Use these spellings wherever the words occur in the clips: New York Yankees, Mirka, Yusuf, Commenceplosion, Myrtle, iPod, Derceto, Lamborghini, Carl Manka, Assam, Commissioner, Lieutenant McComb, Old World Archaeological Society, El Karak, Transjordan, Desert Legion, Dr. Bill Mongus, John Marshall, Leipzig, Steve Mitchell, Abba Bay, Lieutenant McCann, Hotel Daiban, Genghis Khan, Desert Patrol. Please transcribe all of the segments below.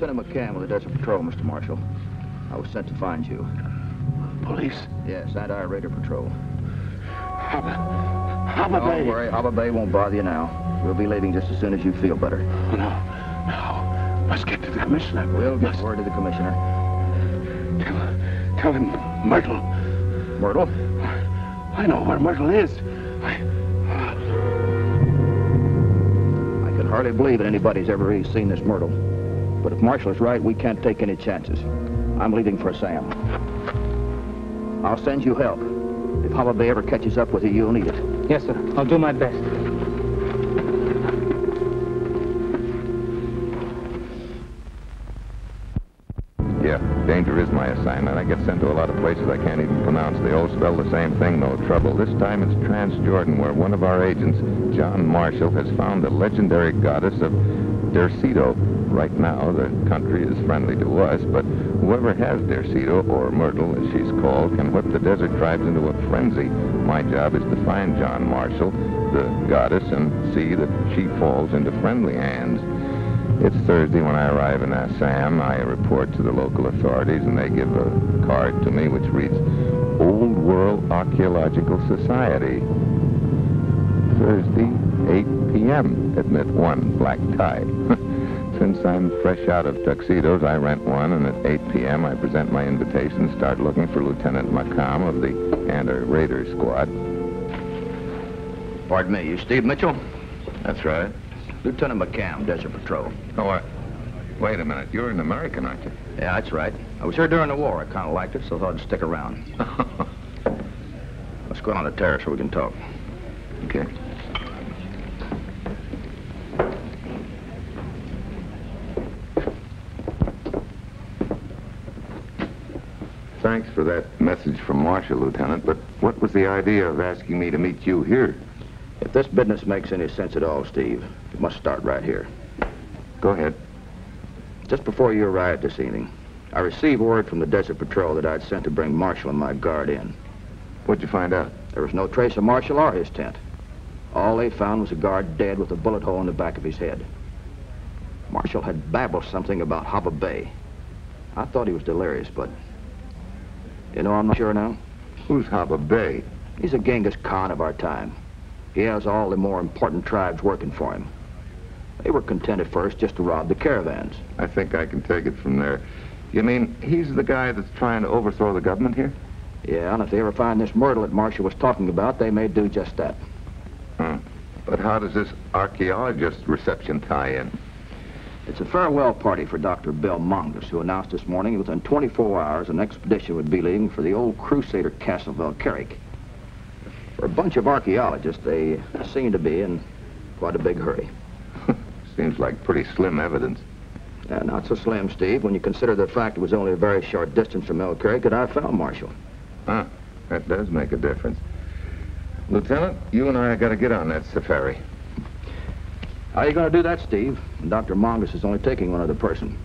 Lieutenant McCann with the Desert Patrol, Mr. Marshall. I was sent to find you. Police? Yes, Anti Raider Patrol. Abba Bay. Don't worry, Abba Bay won't bother you now. We'll be leaving just as soon as you feel better. Oh, no, no. Must get to the Commissioner. We'll get word to the Commissioner. Tell him Myrtle. Myrtle? I know where Myrtle is. I can hardly believe that anybody's ever really seen this Myrtle. But if Marshall is right, we can't take any chances. I'm leaving for Assam. I'll send you help. If Abba Bay ever catches up with you, you'll need it. Yes, sir. I'll do my best. Yeah, danger is my assignment. I get sent to a lot of places I can't even pronounce. They all spell the same thing, no trouble. This time it's Transjordan, where one of our agents, John Marshall, has found the legendary goddess of Derceto. Right now, the country is friendly to us, but whoever has Derceto, or Myrtle, as she's called, can whip the desert tribes into a frenzy. My job is to find John Marshall, the goddess, and see that she falls into friendly hands. It's Thursday when I arrive in Assam. I report to the local authorities, and they give a card to me which reads, Old World Archaeological Society. Thursday, 8 p.m. Admit one, black tie. Since I'm fresh out of tuxedos, I rent one, and at 8 p.m. I present my invitation and start looking for Lieutenant McComb of the Anti-Raider Squad. Pardon me, you Steve Mitchell? That's right. Lieutenant McComb, Desert Patrol. Oh, wait a minute. You're an American, aren't you? Yeah, that's right. I was here during the war. I kind of liked it, so I thought I'd stick around. Let's go on the terrace so we can talk. Okay. Thanks for that message from Marshall, Lieutenant, but what was the idea of asking me to meet you here? If this business makes any sense at all, Steve, it must start right here. Go ahead. Just before you arrived this evening, I received word from the Desert Patrol that I'd sent to bring Marshall and my guard in. What'd you find out? There was no trace of Marshall or his tent. All they found was a guard dead with a bullet hole in the back of his head. Marshall had babbled something about Abba Bay. I thought he was delirious, but... You know, I'm not sure now. Who's Abba Bay? He's a Genghis Khan of our time. He has all the more important tribes working for him. They were content at first just to rob the caravans. I think I can take it from there. You mean he's the guy that's trying to overthrow the government here? Yeah, and if they ever find this Myrtle that Marshall was talking about, they may do just that. Hmm. But how does this archaeologist reception tie in? It's a farewell party for Dr. Bill Mongus, who announced this morning within 24 hours an expedition would be leaving for the old Crusader castle of El Karak. For a bunch of archaeologists, they seem to be in quite a big hurry. Seems like pretty slim evidence. Yeah, not so slim, Steve, when you consider the fact it was only a very short distance from El Karak that I found Marshall. Huh, that does make a difference. Lieutenant, you and I have got to get on that safari. How are you going to do that, Steve? And Dr. Mongus is only taking one other person.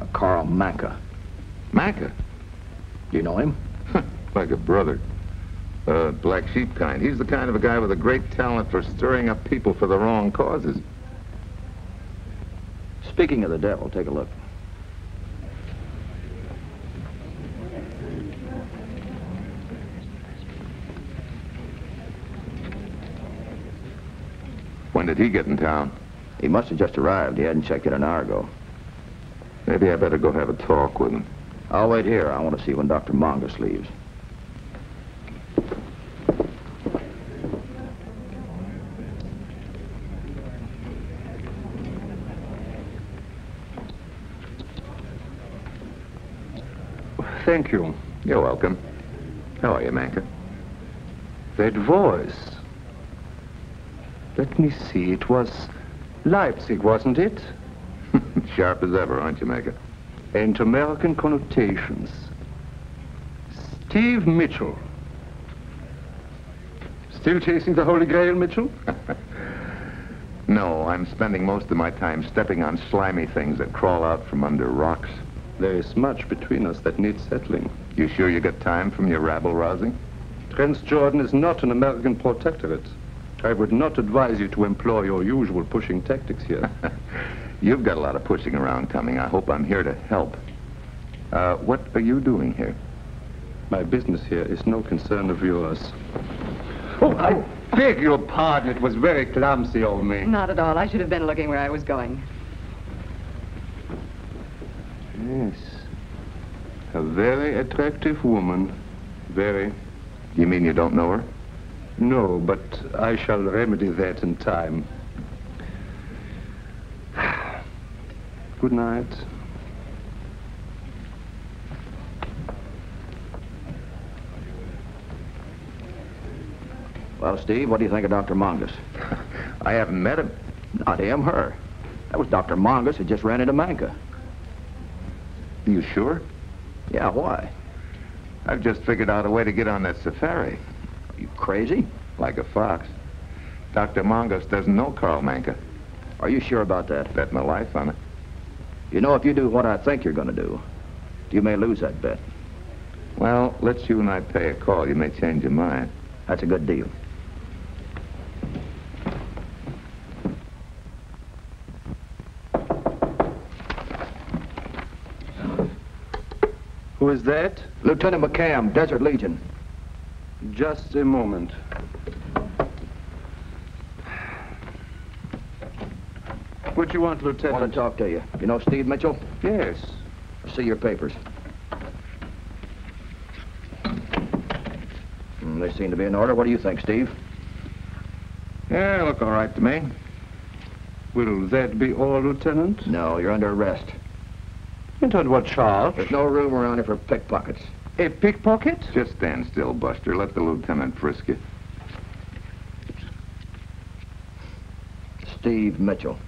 A Carl Manka. Manka? Do you know him? Like a brother. Black sheep kind. He's the kind of a guy with a great talent for stirring up people for the wrong causes. Speaking of the devil, take a look. When did he get in town? He must have just arrived. He hadn't checked in an hour ago. Maybe I better go have a talk with him. I'll wait here. I want to see when Dr. Mongus leaves. Thank you. You're welcome. How are you, Manka? That voice. Let me see, it was Leipzig, wasn't it? Sharp as ever, aren't you, Manka? And American connotations. Steve Mitchell. Still chasing the Holy Grail, Mitchell? No, I'm spending most of my time stepping on slimy things that crawl out from under rocks. There is much between us that needs settling. You sure you got time from your rabble-rousing? Transjordan is not an American protectorate. I would not advise you to employ your usual pushing tactics here. You've got a lot of pushing around coming. I hope I'm here to help. What are you doing here? My business here is no concern of yours. Oh, I beg your pardon. It was very clumsy of me. Not at all. I should have been looking where I was going. Yes. A very attractive woman. Very. You mean you don't know her? No, but I shall remedy that in time. Good night. Well, Steve, what do you think of Dr. Mongus? I haven't met him. Not him, her. That was Dr. Mongus who just ran into Manka. Are you sure? Yeah, why? I've just figured out a way to get on that safari. Are you crazy? Like a fox. Dr. Mongus doesn't know Carl Manka. Are you sure about that? Bet my life on it. You know, if you do what I think you're going to do, you may lose that bet. Well, let's you and I pay a call. You may change your mind. That's a good deal. Who is that? Lieutenant McComb, Desert Legion. Just a moment. What you want, Lieutenant? I want to talk to you. You know Steve Mitchell? Yes. See your papers. They seem to be in order. What do you think, Steve? Yeah, look all right to me. Will that be all, Lieutenant? No, you're under arrest. And on what charge? There's no room around here for pickpockets. A pickpocket? Just stand still, Buster. Let the lieutenant frisk you. Steve Mitchell.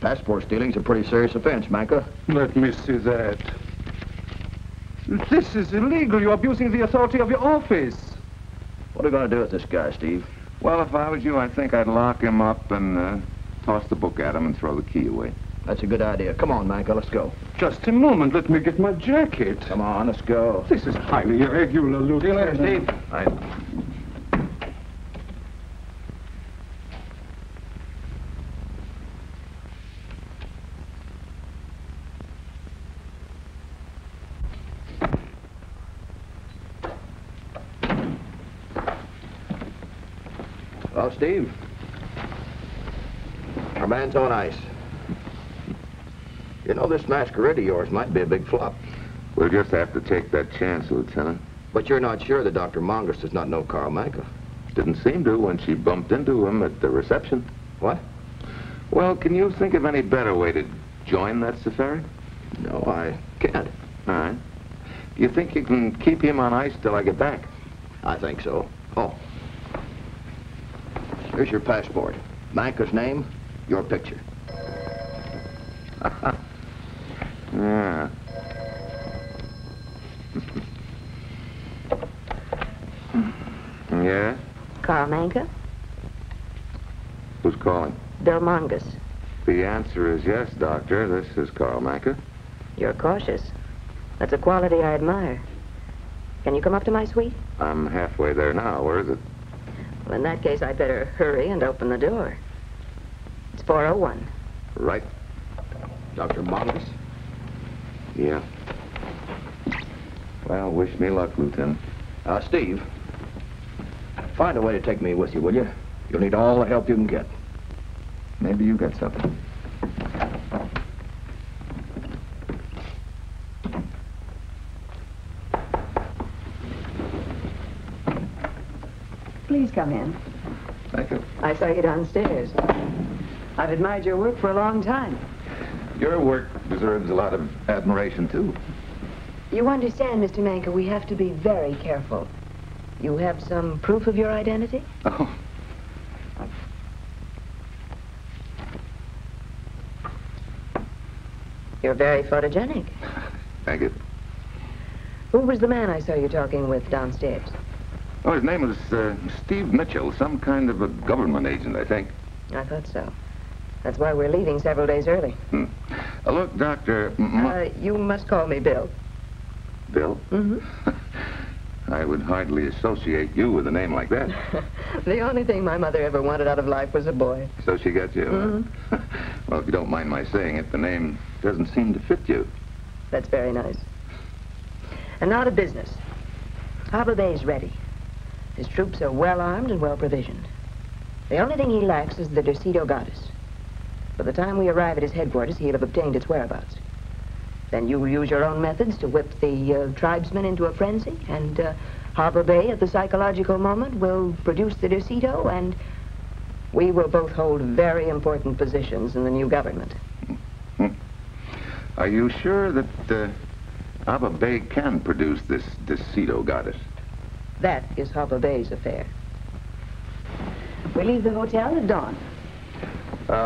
Passport stealing's a pretty serious offense, Manka. Let me see that. This is illegal. You're abusing the authority of your office. What are we going to do with this guy, Steve? Well, if I was you, I think I'd lock him up and toss the book at him and throw the key away. That's a good idea. Come on, Manka, let's go. Just a moment. Let me get my jacket. Come on, let's go. This is highly irregular, Lieutenant. See you later, Steve. Well, Steve, our man's on ice. You know, this masquerade of yours might be a big flop. We'll just have to take that chance, Lieutenant. But you're not sure that Dr. Mongus does not know Carl Manka? Didn't seem to when she bumped into him at the reception. What? Well, can you think of any better way to join that safari? No, I can't. All right. Do you think you can keep him on ice till I get back? I think so. Oh. Here's your passport. Manka's name, your picture. Yeah. Yeah? Carl Manka? Who's calling? Bill Mongus. The answer is yes, Doctor. This is Carl Manka. You're cautious. That's a quality I admire. Can you come up to my suite? I'm halfway there now. Where is it? Well, in that case, I'd better hurry and open the door. It's 401. Right. Dr. Mongus? Yeah. Well, wish me luck, Lieutenant. Steve, find a way to take me with you, will you? You'll need all the help you can get. Maybe you got something. Please come in. Thank you. I saw you downstairs. I've admired your work for a long time. Your work deserves a lot of admiration, too. You understand, Mr. Manka, we have to be very careful. You have some proof of your identity? Oh. You're very photogenic. Thank you. Who was the man I saw you talking with downstairs? Oh, his name was Steve Mitchell, some kind of a government agent, I think. I thought so. That's why we're leaving several days early. Hmm. Look, Doctor... you must call me Bill. Bill? Mm-hmm. I would hardly associate you with a name like that. The only thing my mother ever wanted out of life was a boy. So she got you? Mm-hmm. Well, if you don't mind my saying it, the name doesn't seem to fit you. That's very nice. And now to business. Abba Bay's ready. His troops are well-armed and well-provisioned. The only thing he lacks is the Derceto goddess. By the time we arrive at his headquarters, he'll have obtained its whereabouts. Then you will use your own methods to whip the tribesmen into a frenzy, and Harbor Bay, at the psychological moment, will produce the Derceto, and we will both hold very important positions in the new government. Are you sure that Abba Bay can produce this Derceto goddess? That is Harbor Bay's affair. We leave the hotel at dawn.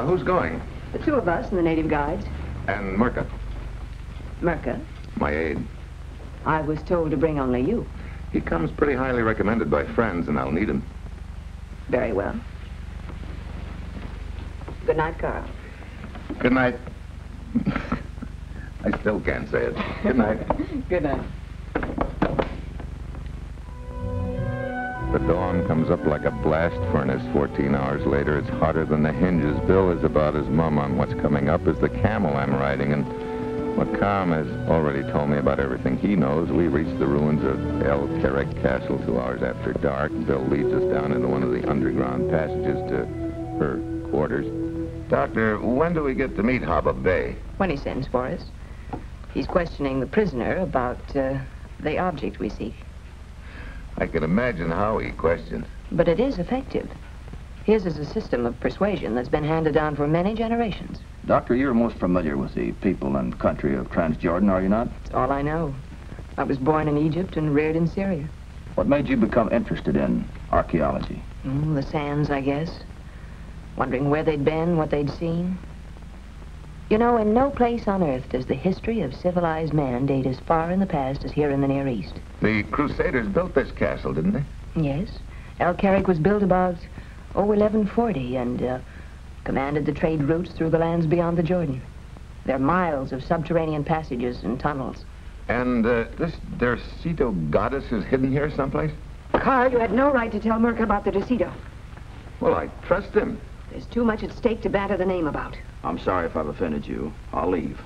Who's going? The two of us and the native guides. And Mirka. Mirka? My aide. I was told to bring only you. He comes pretty highly recommended by friends, and I'll need him. Very well. Good night, Carl. Good night. I still can't say it. Good night. Good night. The dawn comes up like a blast furnace. 14 hours later, it's hotter than the hinges. Bill is about as mum on what's coming up as the camel I'm riding, and McComb has already told me about everything he knows. We reach the ruins of El Karak Castle 2 hours after dark. Bill leads us down into one of the underground passages to her quarters. Doctor, when do we get to meet Abba Bay? When he sends for us. He's questioning the prisoner about the object we seek. I can imagine how he questions. But it is effective. His is a system of persuasion that's been handed down for many generations. Doctor, you're most familiar with the people and country of Transjordan, are you not? That's all I know. I was born in Egypt and reared in Syria. What made you become interested in archaeology? The sands, I guess. Wondering where they'd been, what they'd seen. You know, in no place on earth does the history of civilized man date as far in the past as here in the Near East. The Crusaders built this castle, didn't they? Yes. El Karak was built about 1140 and commanded the trade routes through the lands beyond the Jordan. There are miles of subterranean passages and tunnels. And this Derceto goddess is hidden here someplace? Carl, you had no right to tell Mirka about the Derceto. Well, I trust him. There's too much at stake to batter the name about. I'm sorry if I've offended you. I'll leave.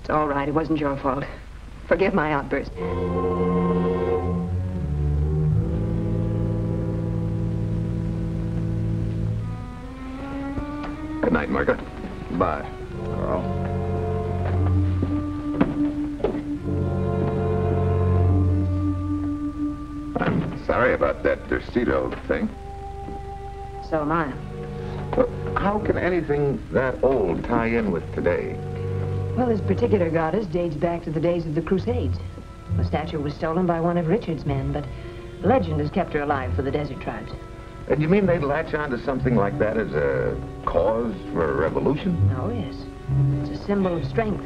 It's all right. It wasn't your fault. Forgive my outburst. Good night, Mirka. Bye, Carl. I'm sorry about that Derceto thing. So am I. Well, how can anything that old tie in with today? Well, this particular goddess dates back to the days of the Crusades. The statue was stolen by one of Richard's men, but legend has kept her alive for the desert tribes. And you mean they'd latch onto something like that as a cause for a revolution? Oh, yes. It's a symbol of strength.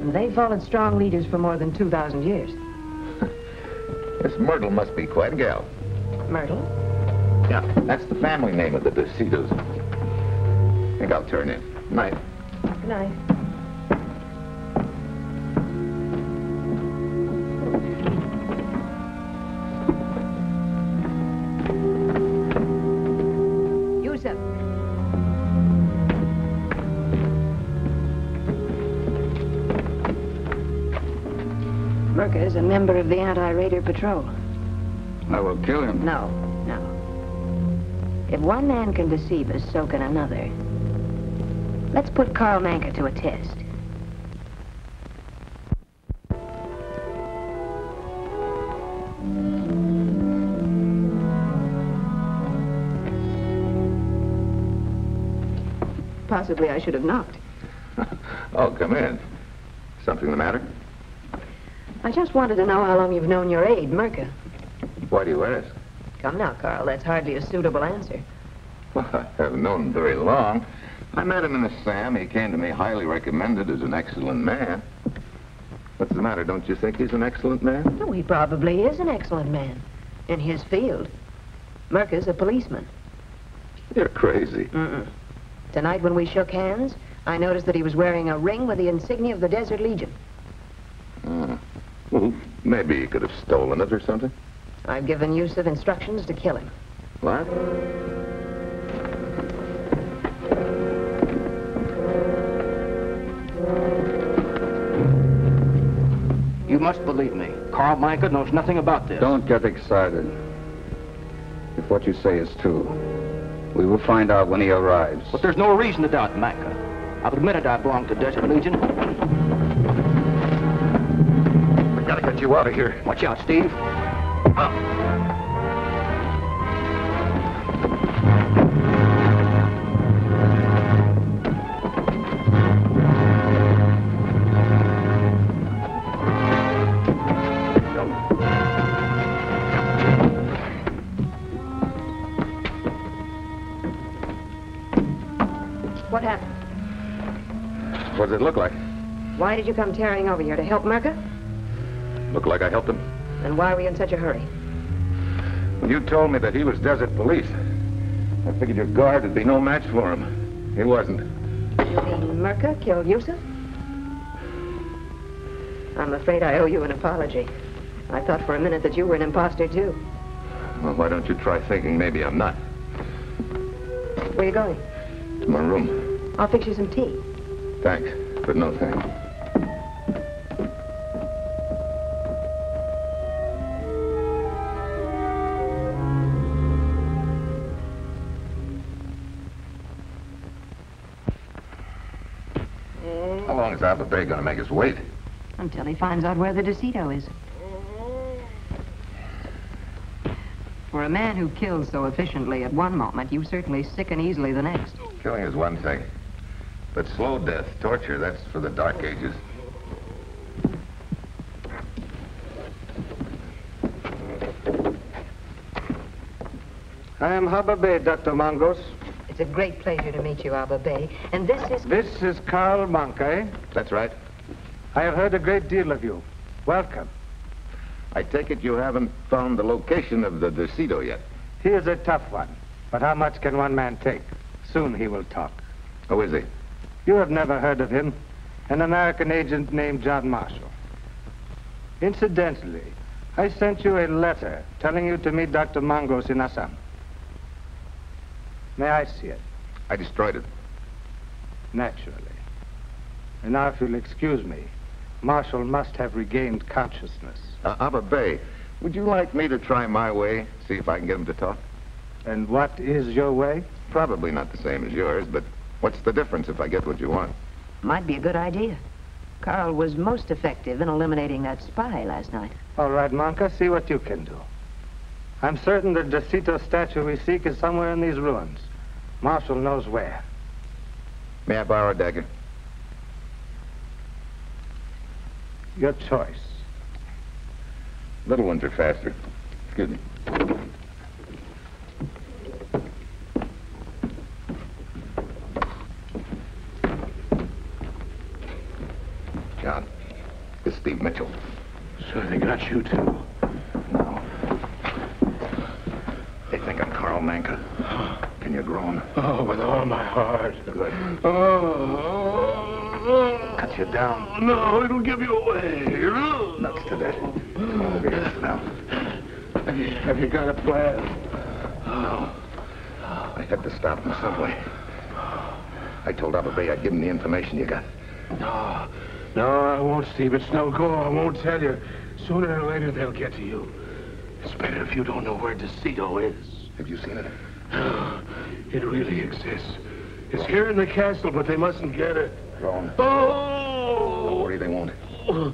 And they followed strong leaders for more than 2,000 years. This Myrtle must be quite a gal. Myrtle? Yeah, that's the family name of the Dercetos. I think I'll turn in. Good night. Good night. Is a member of the anti-raider patrol. I will kill him. No, no. If one man can deceive us, so can another. Let's put Carl Manka to a test. Possibly I should have knocked. Oh, come in. Something the matter? I just wanted to know how long you've known your aide, Mirka. Why do you ask? Come now, Carl, that's hardly a suitable answer. Well, I haven't known him very long. I met him in Assam. He came to me highly recommended as an excellent man. What's the matter? Don't you think he's an excellent man? No, he probably is an excellent man. In his field. Mirka's a policeman. You're crazy. Mm-mm. Tonight when we shook hands, I noticed that he was wearing a ring with the insignia of the Desert Legion. Well, maybe he could have stolen it or something. I've given Yusuf instructions to kill him. What? You must believe me. Carl Manka knows nothing about this. Don't get excited. If what you say is true, we will find out when he arrives. But there's no reason to doubt Manka. I've admitted I belong to Desert Legion. We gotta get you out of here. Watch out, Steve. What happened? What does it look like? Why did you come tearing over here? To help Mirka? Looked like I helped him. Then why were you in such a hurry? When you told me that he was desert police, I figured your guard would be no match for him. He wasn't. You mean Mirka killed Yusuf? I'm afraid I owe you an apology. I thought for a minute that you were an imposter, too. Well, why don't you try thinking maybe I'm not? Where are you going? To my room. I'll fix you some tea. Thanks, but no thanks. How long is Abba Bay gonna make us wait? Until he finds out where the Derceto is. For a man who kills so efficiently at one moment, you certainly sicken easily the next. Killing is one thing, but slow death, torture, that's for the Dark Ages. I am Abba Bay, Dr. Mongus. It's a great pleasure to meet you, Abba Bay. And This is Carl Manka, eh? That's right. I have heard a great deal of you. Welcome. I take it you haven't found the location of the Derceto yet. He is a tough one, but how much can one man take? Soon he will talk. Who is he? You have never heard of him. An American agent named John Marshall. Incidentally, I sent you a letter telling you to meet Dr. Mongus in Assam. May I see it? I destroyed it. Naturally. And now if you'll excuse me, Marshall must have regained consciousness. Abba Bay, would you like me to try my way? See if I can get him to talk? And what is your way? Probably not the same as yours, but what's the difference if I get what you want? Might be a good idea. Carl was most effective in eliminating that spy last night. All right, Manka, see what you can do. I'm certain the Derceto statue we seek is somewhere in these ruins. Marshall knows where. May I borrow a dagger? Your choice. Little ones are faster. Excuse me. John, it's Steve Mitchell. So they got you, too? No. They think I'm Carl Manka. Can you groan? Oh, with all my heart. Good. Oh. Cut you down. No, it'll give you away. Nuts to that. Come on over here now. Have you got a plan? No. I had to stop him some way. I told Abba Bay I'd give him the information you got. No, I won't, Steve. It's no go. I won't tell you. Sooner or later, they'll get to you. It's better if you don't know where Derceto is. Have you seen it? It really exists. It's here in the castle, but they mustn't get it. Wrong. Oh! Don't worry, they won't. Oh.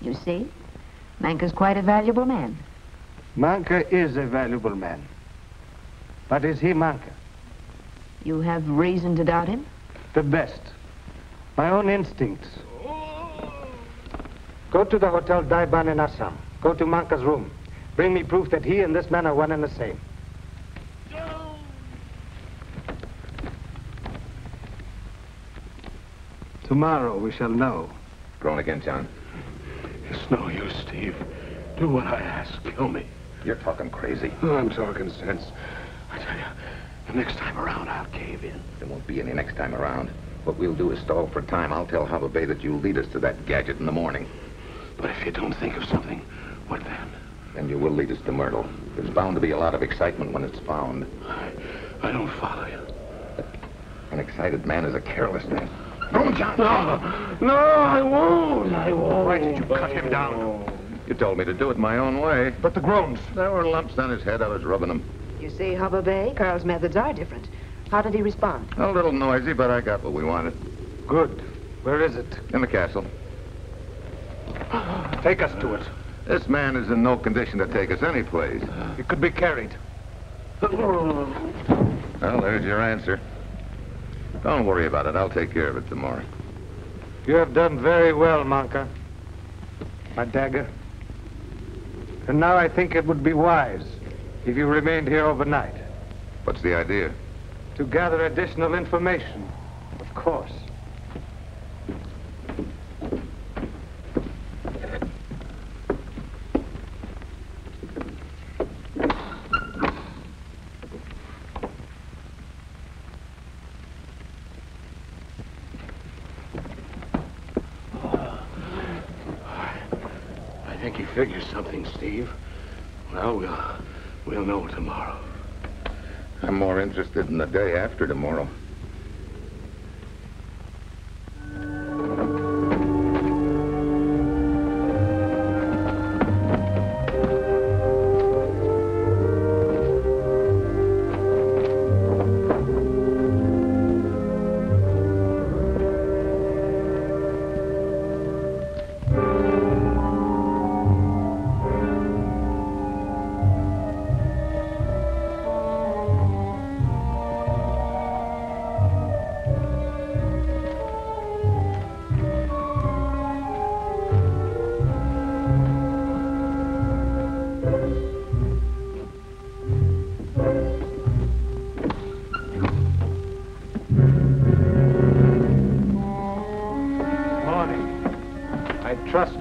You see? Manka's quite a valuable man. Manka is a valuable man. But is he Manka? You have reason to doubt him? The best. My own instincts. Go to the Hotel Daiban in Assam. Go to Manka's room. Bring me proof that he and this man are one and the same. Tomorrow we shall know. Groan again, John. It's no use, Steve. Do what I ask. Kill me. You're talking crazy. Oh, I'm talking sense. I tell you, the next time around, I'll cave in. There won't be any next time around. What we'll do is stall for time. I'll tell Abba Bay that you'll lead us to that gadget in the morning. But if you don't think of something, what then? Then you will lead us to Myrtle. There's bound to be a lot of excitement when it's found. I don't follow you. An excited man is a careless man. Go, John! No, no, I won't. I won't. Why did you cut him down? You told me to do it my own way. But the groans. There were lumps on his head. I was rubbing them. You see, Abba Bay, Carl's methods are different. How did he respond? A little noisy, but I got what we wanted. Good. Where is it? In the castle. Take us to it. This man is in no condition to take us anyplace. It could be carried. Well, there's your answer. Don't worry about it. I'll take care of it tomorrow. You have done very well, Manka. My dagger. And now I think it would be wise if you remained here overnight. What's the idea? To gather additional information, of course. I think he figures something, Steve. Well, we'll know tomorrow. I'm more interested in the day after tomorrow.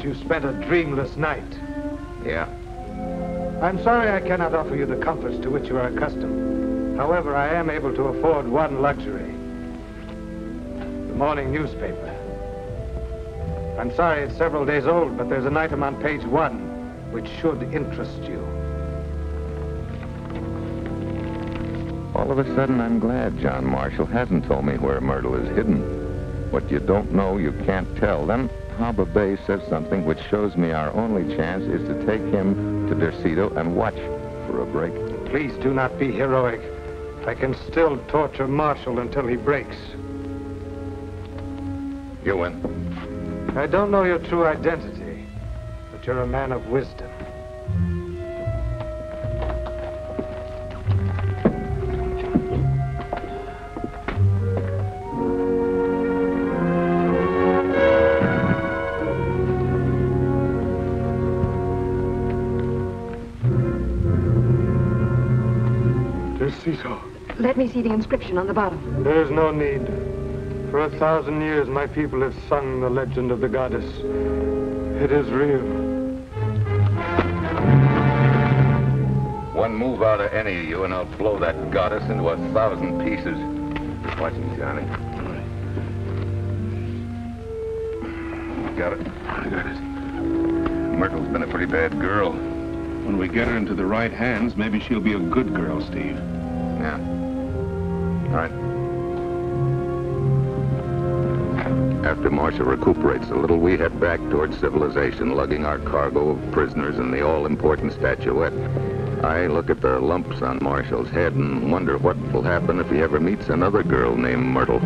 You spent a dreamless night. Yeah. I'm sorry I cannot offer you the comforts to which you are accustomed. However, I am able to afford one luxury. The morning newspaper. I'm sorry it's several days old, but there's an item on page 1 which should interest you. All of a sudden, I'm glad John Marshall hasn't told me where Myrtle is hidden. What you don't know, you can't tell them. Abba Bay says something which shows me our only chance is to take him to Derceto and watch for a break. Please do not be heroic. I can still torture Marshall until he breaks. You win. I don't know your true identity, but you're a man of wisdom. Let me see the inscription on the bottom. There's no need. For 1,000 years, my people have sung the legend of the goddess. It is real. One move out of any of you, and I'll blow that goddess into 1,000 pieces. Watch me, Johnny. All right. Got it. I got it. Myrtle's been a pretty bad girl. When we get her into the right hands, maybe she'll be a good girl, Steve. Yeah. All right. After Marshall recuperates a little, we head back towards civilization, lugging our cargo of prisoners and the all-important statuette. I look at the lumps on Marshall's head and wonder what will happen if he ever meets another girl named Myrtle.